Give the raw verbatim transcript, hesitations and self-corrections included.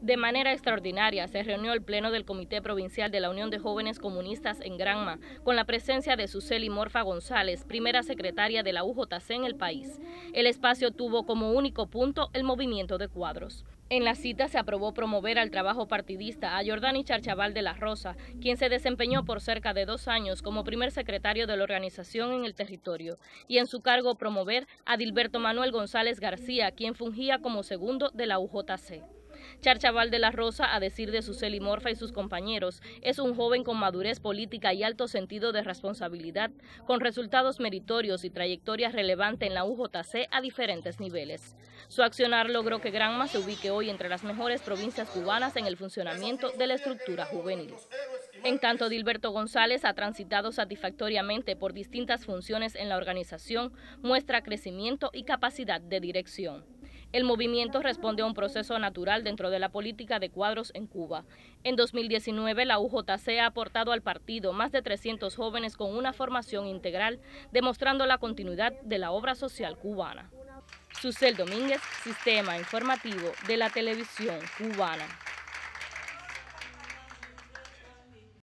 De manera extraordinaria se reunió el Pleno del Comité Provincial de la Unión de Jóvenes Comunistas en Granma, con la presencia de Susely Morfa González, primera secretaria de la U J C en el país. El espacio tuvo como único punto el movimiento de cuadros. En la cita se aprobó promover al trabajo partidista a Yordanis Charchabal de la Rosa, quien se desempeñó por cerca de dos años como primer secretario de la organización en el territorio, y en su cargo promover a Dilberto Manuel González García, quien fungía como segundo de la U J C. Charchabal de la Rosa, a decir de Susely Morfa y sus compañeros, es un joven con madurez política y alto sentido de responsabilidad, con resultados meritorios y trayectoria relevante en la U J C a diferentes niveles. Su accionar logró que Granma se ubique hoy entre las mejores provincias cubanas en el funcionamiento de la estructura juvenil. En tanto, Dilberto González ha transitado satisfactoriamente por distintas funciones en la organización, muestra crecimiento y capacidad de dirección. El movimiento responde a un proceso natural dentro de la política de cuadros en Cuba. En dos mil diecinueve, la U J C ha aportado al partido más de trescientos jóvenes con una formación integral, demostrando la continuidad de la obra social cubana. Susel Domínguez, Sistema Informativo de la Televisión Cubana.